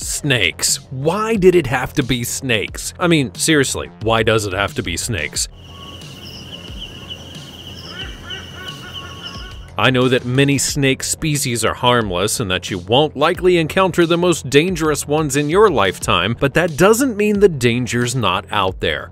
Snakes. Why did it have to be snakes? I mean, seriously, why does it have to be snakes? I know that many snake species are harmless and that you won't likely encounter the most dangerous ones in your lifetime, but that doesn't mean the danger's not out there.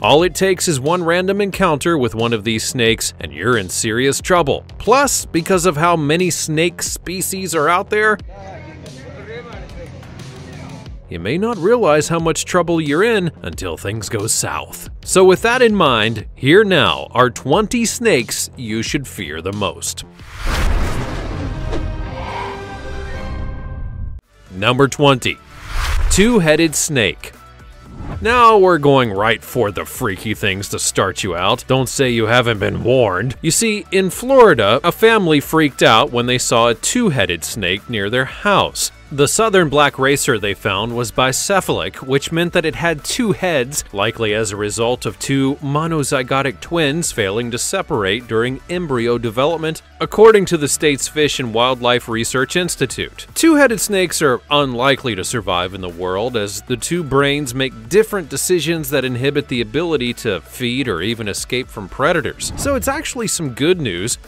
All it takes is one random encounter with one of these snakes, and you're in serious trouble. Plus, because of how many snake species are out there, you may not realize how much trouble you're in until things go south. So with that in mind, here now are 20 snakes you should fear the most. Number 20. Two-headed snake. Now we're going right for the freaky things to start you out. Don't say you haven't been warned. You see, in Florida, a family freaked out when they saw a two-headed snake near their house. The southern black racer they found was bicephalic, which meant that it had two heads, likely as a result of two monozygotic twins failing to separate during embryo development, according to the state's Fish and Wildlife Research Institute. Two-headed snakes are unlikely to survive in the world, as the two brains make different decisions that inhibit the ability to feed or even escape from predators. So it's actually some good news,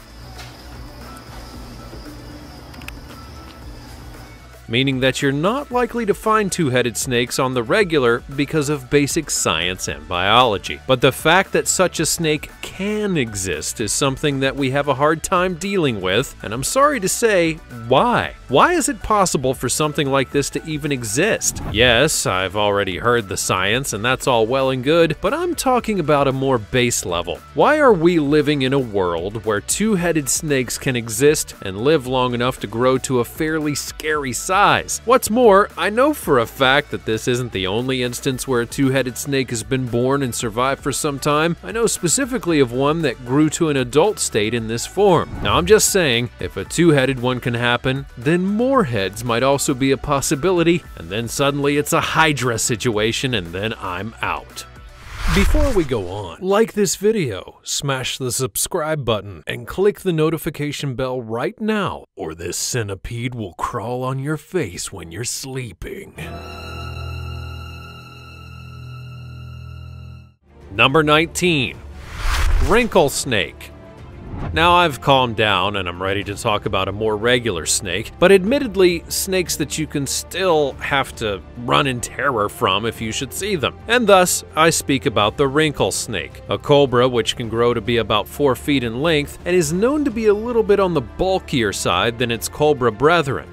meaning that you're not likely to find two-headed snakes on the regular because of basic science and biology. But the fact that such a snake can exist is something that we have a hard time dealing with, and I'm sorry to say, why? Why is it possible for something like this to even exist? Yes, I've already heard the science, and that's all well and good, but I'm talking about a more base level. Why are we living in a world where two-headed snakes can exist and live long enough to grow to a fairly scary size? What's more, I know for a fact that this isn't the only instance where a two-headed snake has been born and survived for some time. I know specifically of one that grew to an adult state in this form. Now, I'm just saying, if a two-headed one can happen, then more heads might also be a possibility, and then suddenly it's a Hydra situation, and then I'm out. Before we go on, like this video, smash the subscribe button, and click the notification bell right now, or this centipede will crawl on your face when you're sleeping. Number 19. Wrinkle snake. Now I've calmed down and I'm ready to talk about a more regular snake, but admittedly, snakes that you can still have to run in terror from if you should see them. And thus, I speak about the wrinkle snake, a cobra which can grow to be about 4 feet in length and is known to be a little bit on the bulkier side than its cobra brethren.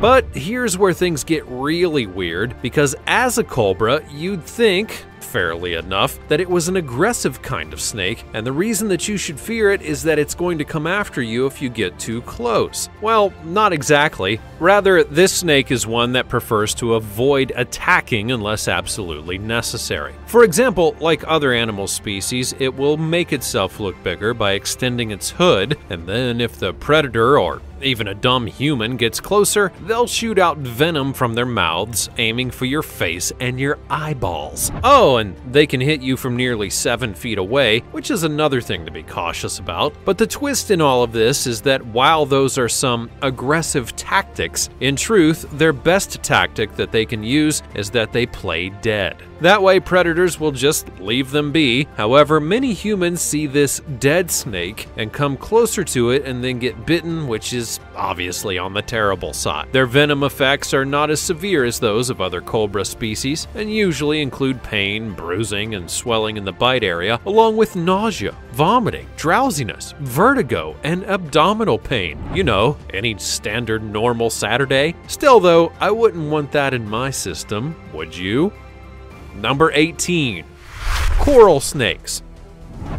But here's where things get really weird, because as a cobra, you'd think, fairly enough, that it was an aggressive kind of snake, and the reason that you should fear it is that it's going to come after you if you get too close. Well, not exactly. Rather, this snake is one that prefers to avoid attacking unless absolutely necessary. For example, like other animal species, it will make itself look bigger by extending its hood, and then if the predator or even a dumb human gets closer, they'll shoot out venom from their mouths, aiming for your face and your eyeballs. Oh, and they can hit you from nearly 7 feet away, which is another thing to be cautious about. But the twist in all of this is that while those are some aggressive tactics, in truth, their best tactic that they can use is that they play dead. That way, predators will just leave them be. However, many humans see this dead snake and come closer to it and then get bitten, which is obviously on the terrible side. Their venom effects are not as severe as those of other cobra species and usually include pain, bruising, and swelling in the bite area, along with nausea, vomiting, drowsiness, vertigo, and abdominal pain. You know, any standard normal Saturday. Still though, I wouldn't want that in my system, would you? Number 18. Coral snakes.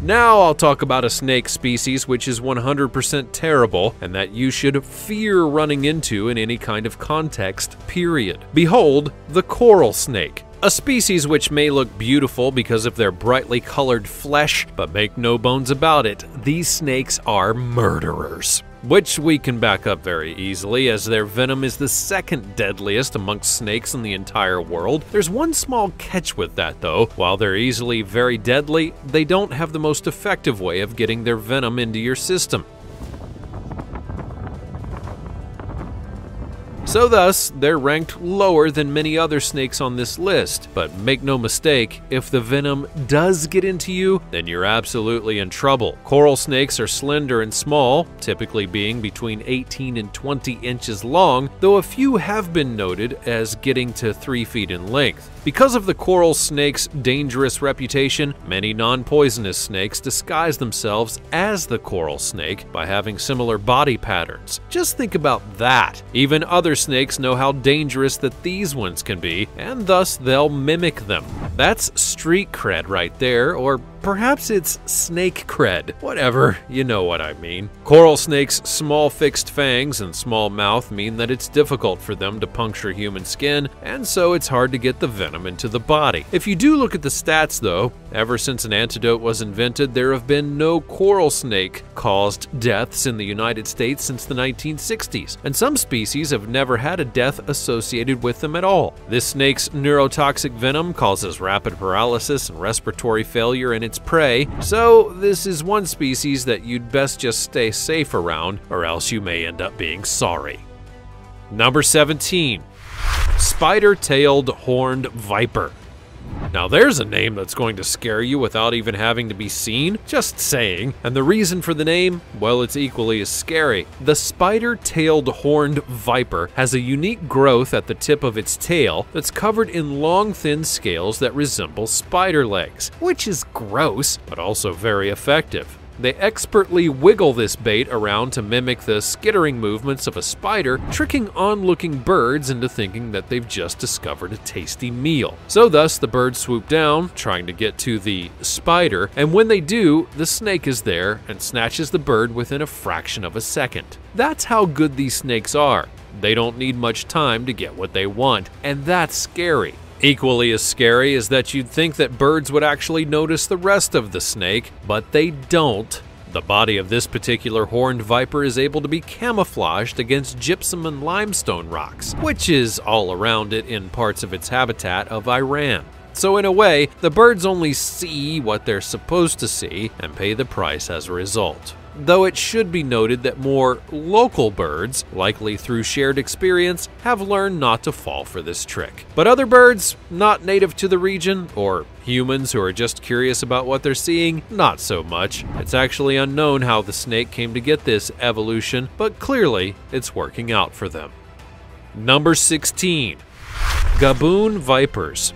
Now I'll talk about a snake species which is 100% terrible and that you should fear running into in any kind of context, period. Behold, the coral snake. A species which may look beautiful because of their brightly colored flesh, but make no bones about it, these snakes are murderers. which we can back up very easily, as their venom is the second deadliest amongst snakes in the entire world. There's one small catch with that though. While they're easily very deadly, they don't have the most effective way of getting their venom into your system. So thus, they're ranked lower than many other snakes on this list. But make no mistake, if the venom does get into you, then you're absolutely in trouble. Coral snakes are slender and small, typically being between 18 and 20 inches long, though a few have been noted as getting to 3 feet in length. Because of the coral snake's dangerous reputation, many non-poisonous snakes disguise themselves as the coral snake by having similar body patterns. Just think about that. Even other snakes know how dangerous that these ones can be, and thus they'll mimic them. That's street cred right there, or perhaps it's snake cred. Whatever, you know what I mean. Coral snakes' small fixed fangs and small mouth mean that it's difficult for them to puncture human skin, and so it's hard to get the venom into the body. If you do look at the stats though, ever since an antidote was invented, there have been no coral snake caused deaths in the United States since the 1960s, and some species have never had a death associated with them at all. This snake's neurotoxic venom causes rapid paralysis and respiratory failure in its prey, so this is one species that you'd best just stay safe around, or else you may end up being sorry. Number 17, Spider-Tailed Horned Viper. Now there's a name that's going to scare you without even having to be seen, just saying. And the reason for the name? Well, it's equally as scary. The spider-tailed horned viper has a unique growth at the tip of its tail that's covered in long, thin scales that resemble spider legs, which is gross, but also very effective. They expertly wiggle this bait around to mimic the skittering movements of a spider, tricking onlooking birds into thinking that they've just discovered a tasty meal. So thus, the birds swoop down, trying to get to the spider, and when they do, the snake is there and snatches the bird within a fraction of a second. That's how good these snakes are. They don't need much time to get what they want, and that's scary. Equally as scary is that you'd think that birds would actually notice the rest of the snake, but they don't. The body of this particular horned viper is able to be camouflaged against gypsum and limestone rocks, which is all around it in parts of its habitat of Iran. So in a way, the birds only see what they're supposed to see and pay the price as a result. Though it should be noted that more local birds, likely through shared experience, have learned not to fall for this trick. But other birds, not native to the region, or humans who are just curious about what they're seeing, not so much. It's actually unknown how the snake came to get this evolution, but clearly it's working out for them. Number 16, Gaboon Vipers.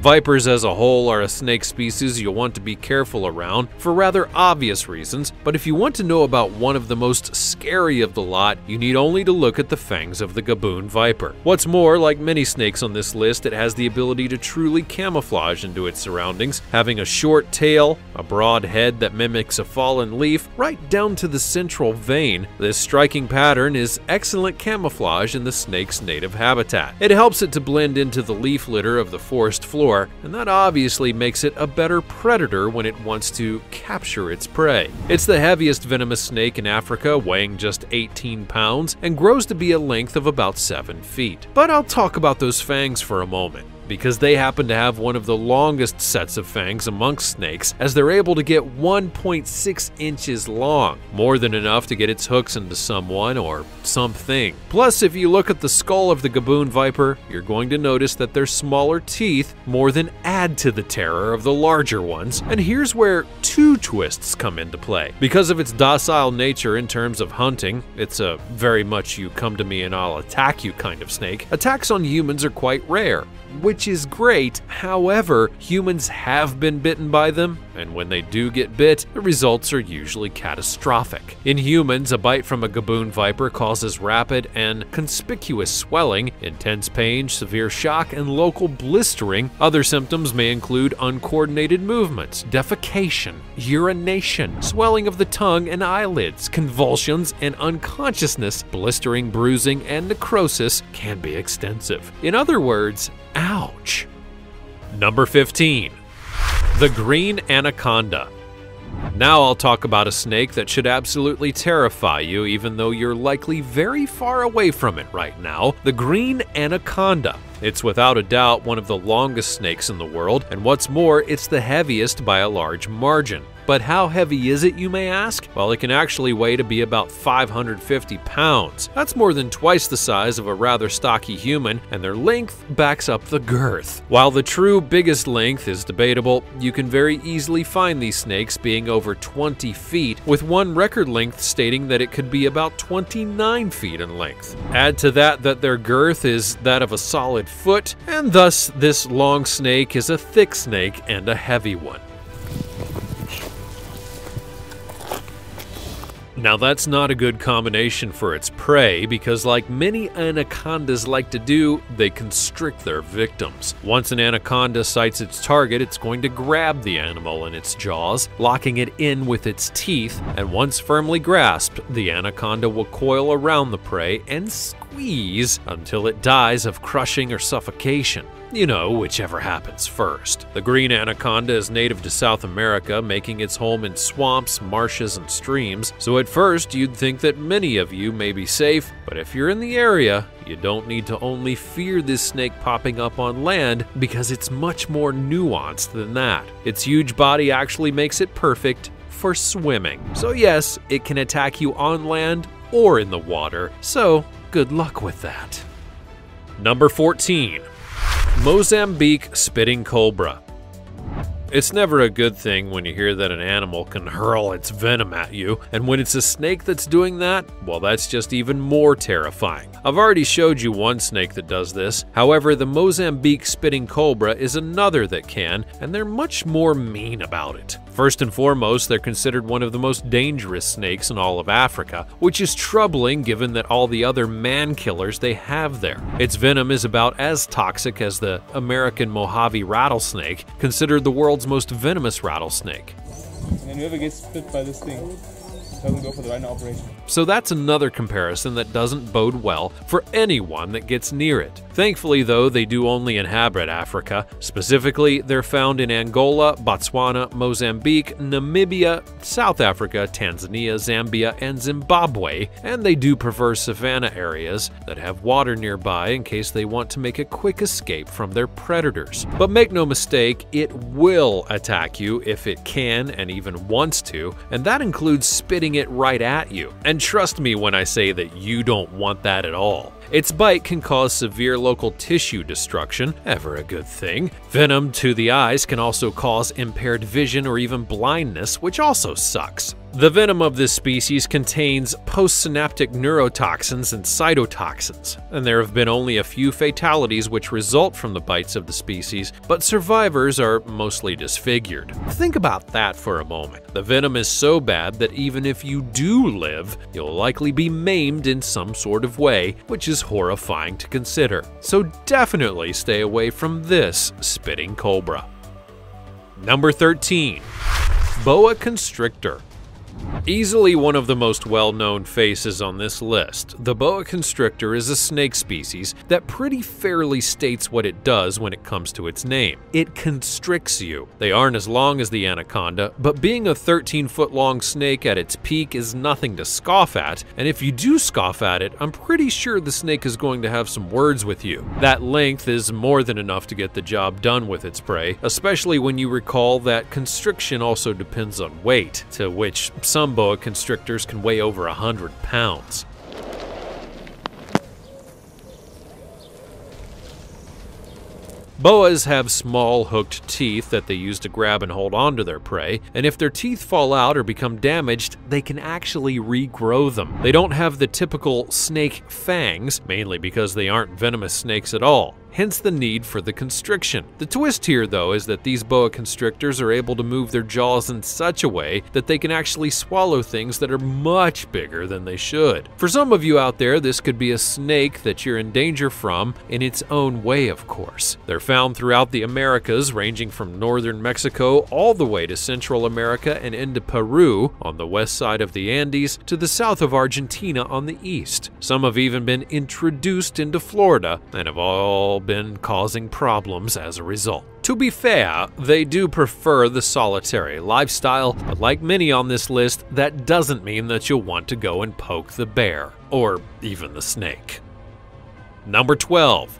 Vipers as a whole are a snake species you'll want to be careful around for rather obvious reasons, but if you want to know about one of the most scary of the lot, you need only to look at the fangs of the Gaboon Viper. What's more, like many snakes on this list, it has the ability to truly camouflage into its surroundings, having a short tail, a broad head that mimics a fallen leaf, right down to the central vein. This striking pattern is excellent camouflage in the snake's native habitat. It helps it to blend into the leaf litter of the forest floor, and that obviously makes it a better predator when it wants to capture its prey. It's the heaviest venomous snake in Africa, weighing just 18 pounds, and grows to be a length of about 7 feet. But I'll talk about those fangs for a moment, because they happen to have one of the longest sets of fangs amongst snakes, as they're able to get 1.6 inches long, more than enough to get its hooks into someone or something. Plus, if you look at the skull of the Gaboon Viper, you're going to notice that their smaller teeth more than add to the terror of the larger ones, and here's where two twists come into play. Because of its docile nature in terms of hunting, it's a very much you come to me and I'll attack you kind of snake, attacks on humans are quite rare, which is great. However, humans have been bitten by them, and when they do get bit, the results are usually catastrophic. In humans, a bite from a Gaboon Viper causes rapid and conspicuous swelling, intense pain, severe shock, and local blistering. Other symptoms may include uncoordinated movements, defecation, urination, swelling of the tongue and eyelids, convulsions, and unconsciousness. Blistering, bruising, and necrosis can be extensive. In other words, ouch. Number 15, the Green Anaconda. Now I'll talk about a snake that should absolutely terrify you, even though you're likely very far away from it right now, the Green Anaconda. It's without a doubt one of the longest snakes in the world, and what's more, it's the heaviest by a large margin. But how heavy is it, you may ask? Well, it can actually weigh to be about 550 pounds. That's more than twice the size of a rather stocky human, and their length backs up the girth. While the true biggest length is debatable, you can very easily find these snakes being over 20 feet, with one record length stating that it could be about 29 feet in length. Add to that their girth is that of a solid foot, and thus this long snake is a thick snake and a heavy one. Now that's not a good combination for its prey because, like many anacondas like to do, they constrict their victims. Once an anaconda sights its target, it's going to grab the animal in its jaws, locking it in with its teeth, and once firmly grasped, the anaconda will coil around the prey and squeeze until it dies of crushing or suffocation. You know, whichever happens first. The green anaconda is native to South America, making its home in swamps, marshes, and streams, so at first you'd think that many of you may be safe, but if you're in the area, you don't need to only fear this snake popping up on land because it's much more nuanced than that. Its huge body actually makes it perfect for swimming. So yes, it can attack you on land or in the water, so good luck with that. Number 14. Mozambique Spitting Cobra. It's never a good thing when you hear that an animal can hurl its venom at you, and when it's a snake that's doing that, well, that's just even more terrifying. I've already showed you one snake that does this. However, the Mozambique Spitting Cobra is another that can, and they're much more mean about it. First and foremost, they're considered one of the most dangerous snakes in all of Africa, which is troubling given that all the other man-killers they have there. Its venom is about as toxic as the American Mojave Rattlesnake, considered the world's most venomous rattlesnake. And whoever gets bit by this thing doesn't go for the rhino operation. So that's another comparison that doesn't bode well for anyone that gets near it. Thankfully though, they do only inhabit Africa. Specifically, they're found in Angola, Botswana, Mozambique, Namibia, South Africa, Tanzania, Zambia, and Zimbabwe, and they do prefer savanna areas that have water nearby in case they want to make a quick escape from their predators. But make no mistake, it will attack you if it can and even wants to, and that includes spitting it right at you. And trust me when I say that you don't want that at all. Its bite can cause severe local tissue destruction, ever a good thing. Venom to the eyes can also cause impaired vision or even blindness, which also sucks. The venom of this species contains postsynaptic neurotoxins and cytotoxins, and there have been only a few fatalities which result from the bites of the species, but survivors are mostly disfigured. Think about that for a moment. The venom is so bad that even if you do live, you'll likely be maimed in some sort of way, which is horrifying to consider. So definitely stay away from this spitting cobra. Number 13. Boa constrictor. Easily one of the most well-known faces on this list, the boa constrictor is a snake species that pretty fairly states what it does when it comes to its name. It constricts you. They aren't as long as the anaconda, but being a 13-foot-long snake at its peak is nothing to scoff at, and if you do scoff at it, I'm pretty sure the snake is going to have some words with you. That length is more than enough to get the job done with its prey, especially when you recall that constriction also depends on weight, to which some boa constrictors can weigh over 100 pounds. Boas have small hooked teeth that they use to grab and hold onto their prey, and if their teeth fall out or become damaged, they can actually regrow them. They don't have the typical snake fangs, mainly because they aren't venomous snakes at all. Hence the need for the constriction. The twist here, though, is that these boa constrictors are able to move their jaws in such a way that they can actually swallow things that are much bigger than they should. For some of you out there, this could be a snake that you're in danger from in its own way, of course. They're found throughout the Americas, ranging from northern Mexico all the way to Central America and into Peru on the west side of the Andes to the south of Argentina on the east. Some have even been introduced into Florida and have all been causing problems as a result. To be fair, they do prefer the solitary lifestyle, but like many on this list, that doesn't mean that you'll want to go and poke the bear, or even the snake. Number 12.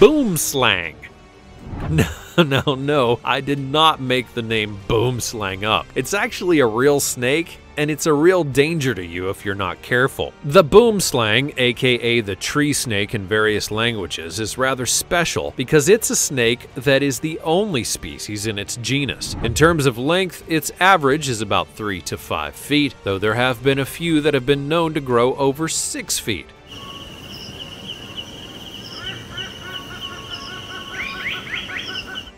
Boomslang. No, I did not make the name Boomslang up. It's actually a real snake, and it's a real danger to you if you're not careful. The boomslang, aka the tree snake in various languages, is rather special because it's a snake that is the only species in its genus. In terms of length, its average is about 3 to 5 feet, though there have been a few that have been known to grow over 6 feet.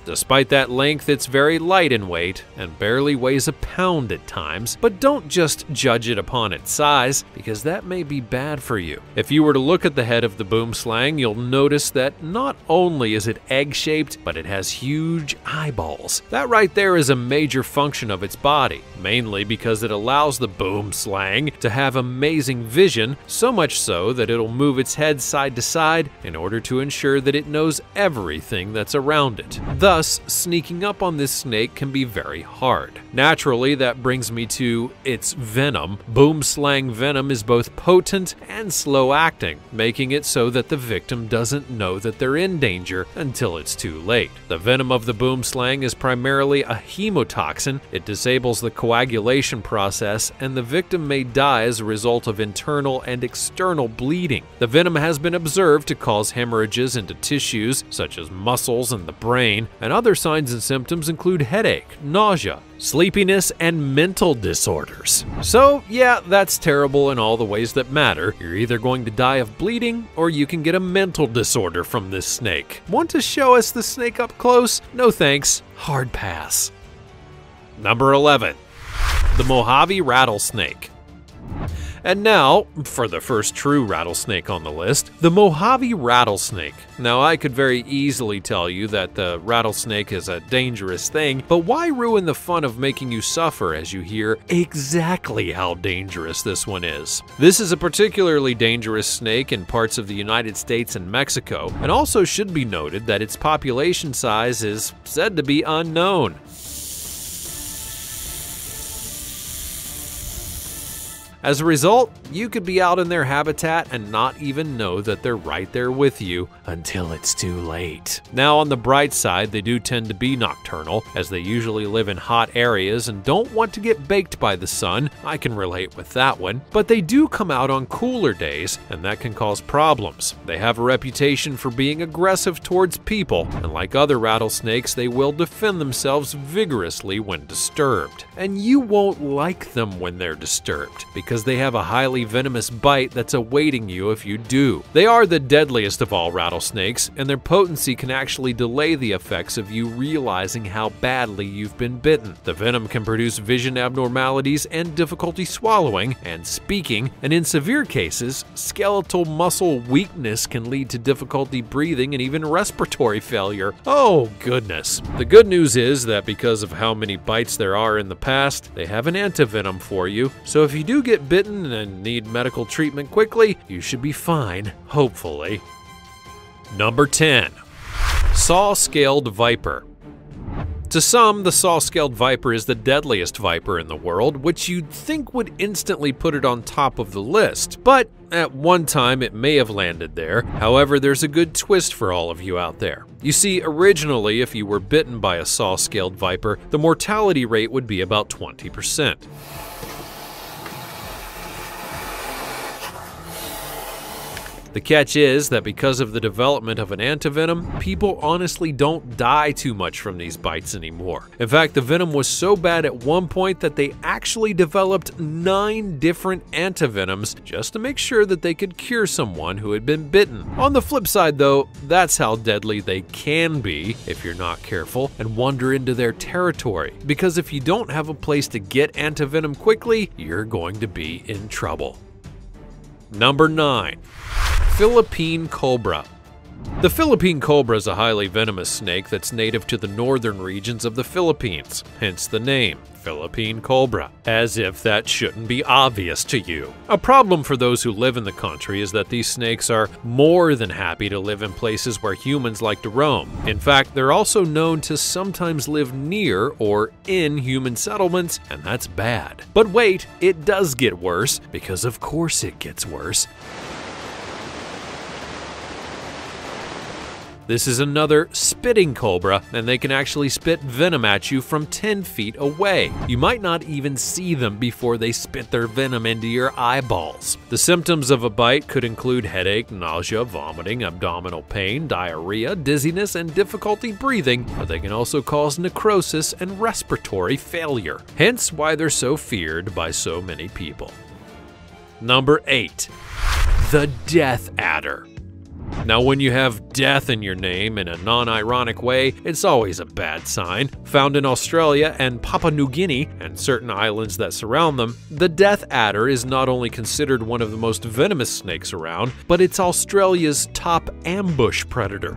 Despite that length, it's very light in weight and barely weighs a pound at times, but don't just judge it upon its size, because that may be bad for you. If you were to look at the head of the boomslang, you'll notice that not only is it egg-shaped, but it has huge eyeballs. That right there is a major function of its body, mainly because it allows the boomslang to have amazing vision, so much so that it'll move its head side to side in order to ensure that it knows everything that's around it. Thus, sneaking up on this snake can be very hard. Naturally, that brings me to its venom. Boomslang venom is both potent and slow-acting, making it so that the victim doesn't know that they're in danger until it's too late. The venom of the boomslang is primarily a hemotoxin. It disables the coagulation process, and the victim may die as a result of internal and external bleeding. The venom has been observed to cause hemorrhages into tissues, such as muscles and the brain, and other signs and symptoms include headache, nausea, sleepiness, and mental disorders. So yeah, that's terrible in all the ways that matter. You're either going to die of bleeding, or you can get a mental disorder from this snake. Want to show us the snake up close? No thanks, hard pass. Number 11. The Mojave Rattlesnake. And now, for the first true rattlesnake on the list, the Mojave Rattlesnake. Now, I could very easily tell you that the rattlesnake is a dangerous thing, but why ruin the fun of making you suffer as you hear exactly how dangerous this one is? This is a particularly dangerous snake in parts of the United States and Mexico, and also should be noted that its population size is said to be unknown. As a result, you could be out in their habitat and not even know that they're right there with you until it's too late. Now, on the bright side, they do tend to be nocturnal, as they usually live in hot areas and don't want to get baked by the sun. I can relate with that one. But they do come out on cooler days, and that can cause problems. They have a reputation for being aggressive towards people, and like other rattlesnakes, they will defend themselves vigorously when disturbed. And you won't like them when they're disturbed, because they have a highly venomous bite that's awaiting you if you do. They are the deadliest of all rattlesnakes, and their potency can actually delay the effects of you realizing how badly you've been bitten. The venom can produce vision abnormalities and difficulty swallowing and speaking, and in severe cases, skeletal muscle weakness can lead to difficulty breathing and even respiratory failure. Oh goodness. The good news is that because of how many bites there are in the past, they have an antivenom for you, so if you do get bitten and need medical treatment quickly, you should be fine, hopefully. Number 10. Saw Scaled Viper. To some, the saw-scaled viper is the deadliest viper in the world, which you'd think would instantly put it on top of the list, but at one time it may have landed there. However, there's a good twist for all of you out there. You see, originally, if you were bitten by a saw-scaled viper, the mortality rate would be about 20%. The catch is that because of the development of an antivenom, people honestly don't die too much from these bites anymore. In fact, the venom was so bad at one point that they actually developed 9 different antivenoms just to make sure that they could cure someone who had been bitten. On the flip side though, that's how deadly they can be if you're not careful and wander into their territory. Because if you don't have a place to get antivenom quickly, you're going to be in trouble. Number 9. Philippine Cobra. The Philippine Cobra is a highly venomous snake that's native to the northern regions of the Philippines, hence the name, Philippine Cobra, as if that shouldn't be obvious to you. A problem for those who live in the country is that these snakes are more than happy to live in places where humans like to roam. In fact, they're also known to sometimes live near or in human settlements, and that's bad. But wait, it does get worse, because of course it gets worse. This is another spitting cobra, and they can actually spit venom at you from 10 feet away. You might not even see them before they spit their venom into your eyeballs. The symptoms of a bite could include headache, nausea, vomiting, abdominal pain, diarrhea, dizziness, and difficulty breathing, but they can also cause necrosis and respiratory failure, hence why they're so feared by so many people. Number 8. The Death Adder. Now, when you have death in your name in a non-ironic way, it's always a bad sign. Found in Australia and Papua New Guinea and certain islands that surround them, the death adder is not only considered one of the most venomous snakes around, but it's Australia's top ambush predator,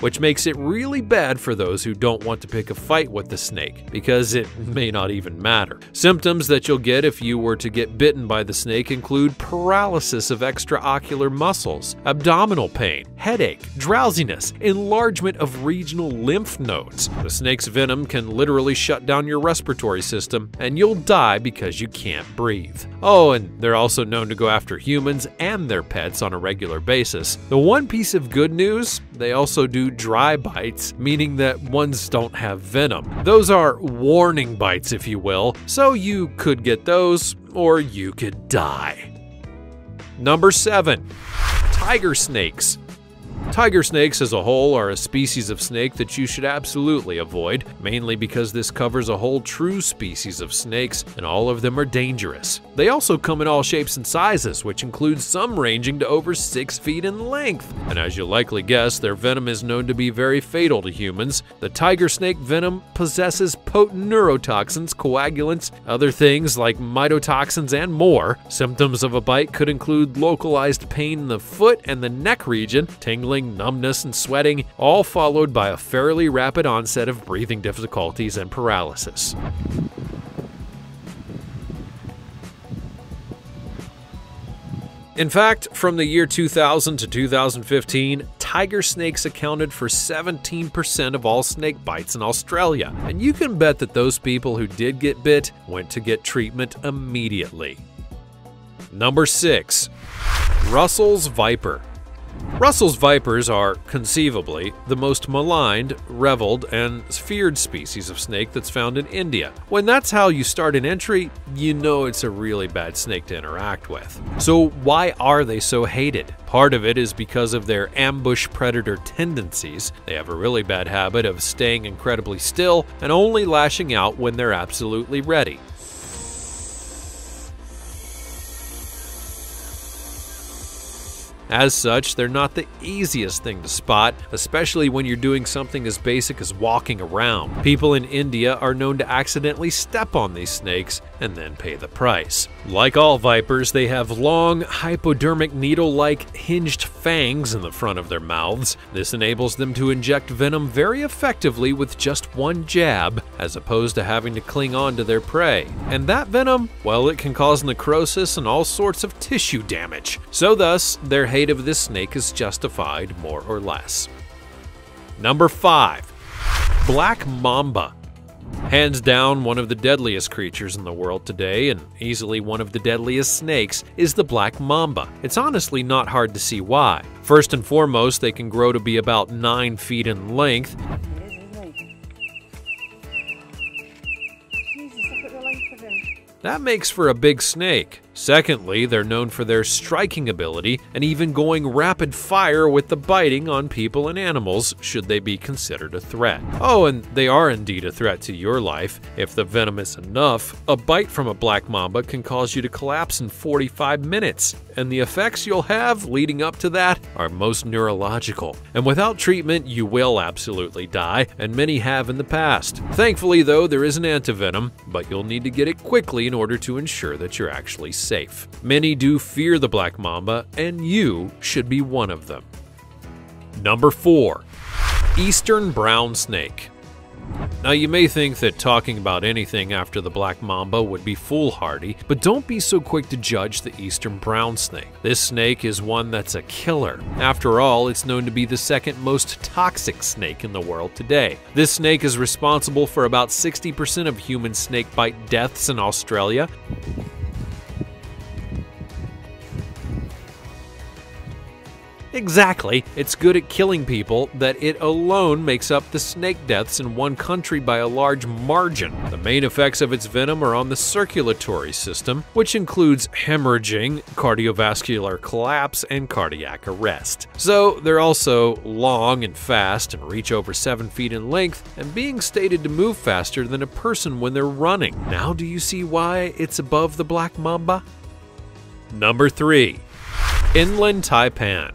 which makes it really bad for those who don't want to pick a fight with the snake, because it may not even matter. Symptoms that you'll get if you were to get bitten by the snake include paralysis of extraocular muscles, abdominal pain, headache, drowsiness, enlargement of regional lymph nodes. The snake's venom can literally shut down your respiratory system, and you'll die because you can't breathe. Oh, and they're also known to go after humans and their pets on a regular basis. The one piece of good news, they also do dry bites, meaning that ones don't have venom. Those are warning bites, if you will, so you could get those or you could die. Number 7. Tiger snakes. Tiger snakes as a whole are a species of snake that you should absolutely avoid, mainly because this covers a whole true species of snakes, and all of them are dangerous. They also come in all shapes and sizes, which includes some ranging to over 6 feet in length. And as you likely guess, their venom is known to be very fatal to humans. The tiger snake venom possesses potent neurotoxins, coagulants, other things like myotoxins, and more. Symptoms of a bite could include localized pain in the foot and the neck region, tingling, numbness, and sweating, all followed by a fairly rapid onset of breathing difficulties and paralysis. In fact, from the year 2000 to 2015, tiger snakes accounted for 17% of all snake bites in Australia, and you can bet that those people who did get bit went to get treatment immediately. Number 6. Russell's Viper. Russell's vipers are, conceivably, the most maligned, reviled, and feared species of snake that's found in India. When that's how you start an entry, you know it's a really bad snake to interact with. So why are they so hated? Part of it is because of their ambush predator tendencies. They have a really bad habit of staying incredibly still and only lashing out when they're absolutely ready. As such, they're not the easiest thing to spot, especially when you're doing something as basic as walking around. People in India are known to accidentally step on these snakes and then pay the price. Like all vipers, they have long, hypodermic needle-like hinged fangs in the front of their mouths. This enables them to inject venom very effectively with just one jab, as opposed to having to cling on to their prey. And that venom, well, it can cause necrosis and all sorts of tissue damage. So thus, their hate of this snake is justified, more or less. Number 5. Black Mamba. Hands down, one of the deadliest creatures in the world today, and easily one of the deadliest snakes, is the black mamba. It's honestly not hard to see why. First and foremost, they can grow to be about 9 feet in length, that makes for a big snake. Secondly, they're known for their striking ability and even going rapid fire with the biting on people and animals should they be considered a threat. Oh, and they are indeed a threat to your life. If the venom is enough, a bite from a black mamba can cause you to collapse in 45 minutes, and the effects you'll have leading up to that are most neurological. And without treatment, you will absolutely die, and many have in the past. Thankfully, though, there is an antivenom, but you'll need to get it quickly in order to ensure that you're actually safe. safe. Many do fear the black mamba, and you should be one of them. Number 4. Eastern Brown Snake. Now, you may think that talking about anything after the black mamba would be foolhardy, but don't be so quick to judge the eastern brown snake. This snake is one that's a killer. After all, it's known to be the second most toxic snake in the world today. This snake is responsible for about 60% of human snakebite deaths in Australia. Exactly, it's good at killing people, that it alone makes up the snake deaths in one country by a large margin. The main effects of its venom are on the circulatory system, which includes hemorrhaging, cardiovascular collapse, and cardiac arrest. So they're also long and fast and reach over 7 feet in length, and being stated to move faster than a person when they're running. Now do you see why it's above the black mamba? Number 3. Inland Taipan.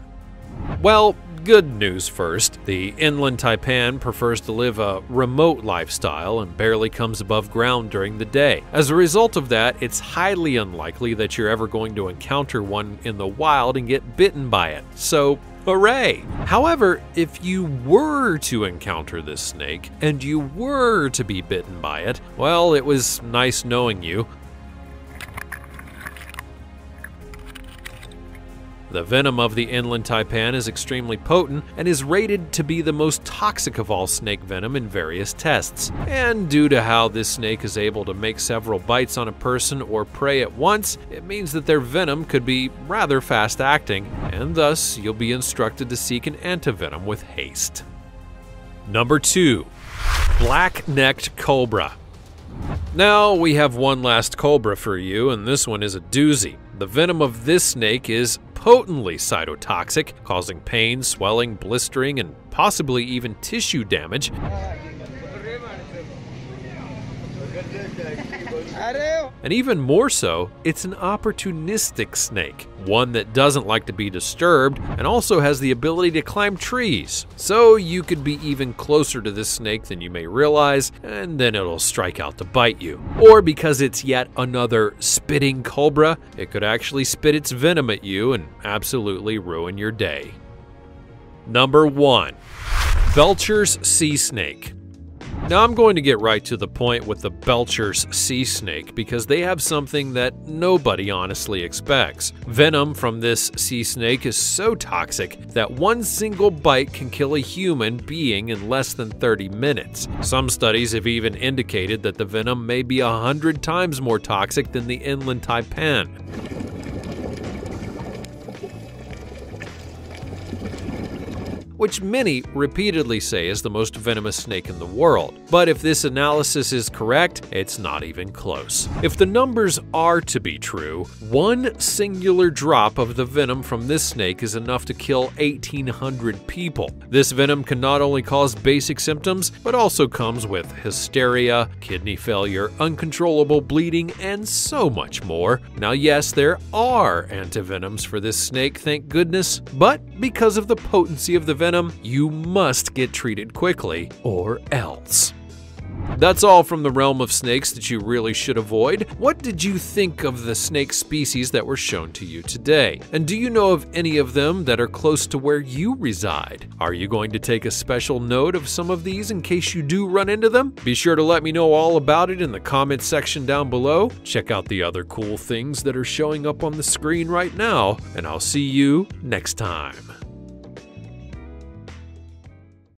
Well, good news first. The inland taipan prefers to live a remote lifestyle and barely comes above ground during the day. As a result of that, it's highly unlikely that you're ever going to encounter one in the wild and get bitten by it. So, hooray! However, if you were to encounter this snake and you were to be bitten by it, well, it was nice knowing you. The venom of the inland taipan is extremely potent and is rated to be the most toxic of all snake venom in various tests. And due to how this snake is able to make several bites on a person or prey at once, it means that their venom could be rather fast-acting, and thus you'll be instructed to seek an antivenom with haste. Number 2. Black-Necked Cobra. Now we have one last cobra for you, and this one is a doozy. The venom of this snake is potently cytotoxic, causing pain, swelling, blistering, and possibly even tissue damage. And even more so, it's an opportunistic snake, one that doesn't like to be disturbed and also has the ability to climb trees. So you could be even closer to this snake than you may realize, and then it'll strike out to bite you. Or because it's yet another spitting cobra, it could actually spit its venom at you and absolutely ruin your day. Number 1. Belcher's Sea Snake. Now I'm going to get right to the point with the Belcher's Sea Snake because they have something that nobody honestly expects. Venom from this sea snake is so toxic that one single bite can kill a human being in less than 30 minutes. Some studies have even indicated that the venom may be 100 times more toxic than the inland taipan. Which many repeatedly say is the most venomous snake in the world. But if this analysis is correct, it's not even close. If the numbers are to be true, one singular drop of the venom from this snake is enough to kill 1,800 people. This venom can not only cause basic symptoms, but also comes with hysteria, kidney failure, uncontrollable bleeding, and so much more. Now yes, there are antivenoms for this snake, thank goodness, but because of the potency of the venom, you must get treated quickly or else. That's all from the realm of snakes that you really should avoid. What did you think of the snake species that were shown to you today? And do you know of any of them that are close to where you reside? Are you going to take a special note of some of these in case you do run into them? Be sure to let me know all about it in the comments section down below. Check out the other cool things that are showing up on the screen right now, and I'll see you next time.